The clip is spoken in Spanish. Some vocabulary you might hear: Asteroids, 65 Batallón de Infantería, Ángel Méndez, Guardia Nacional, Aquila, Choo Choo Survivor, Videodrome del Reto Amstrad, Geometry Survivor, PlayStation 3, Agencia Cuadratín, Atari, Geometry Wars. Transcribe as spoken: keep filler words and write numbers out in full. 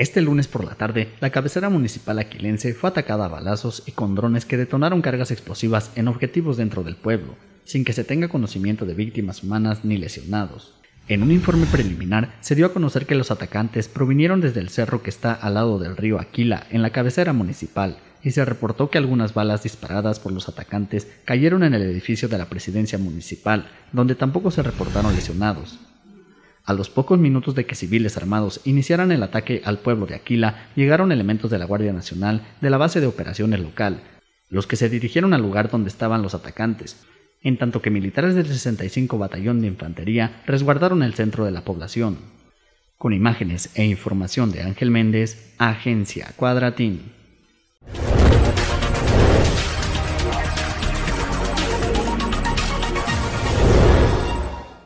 Este lunes por la tarde, la cabecera municipal aquilense fue atacada a balazos y con drones que detonaron cargas explosivas en objetivos dentro del pueblo, sin que se tenga conocimiento de víctimas humanas ni lesionados. En un informe preliminar, se dio a conocer que los atacantes provinieron desde el cerro que está al lado del río Aquila, en la cabecera municipal, y se reportó que algunas balas disparadas por los atacantes cayeron en el edificio de la presidencia municipal, donde tampoco se reportaron lesionados. A los pocos minutos de que civiles armados iniciaran el ataque al pueblo de Aquila, llegaron elementos de la Guardia Nacional de la base de operaciones local, los que se dirigieron al lugar donde estaban los atacantes, en tanto que militares del sesenta y cinco Batallón de Infantería resguardaron el centro de la población. Con imágenes e información de Ángel Méndez, Agencia Cuadratín.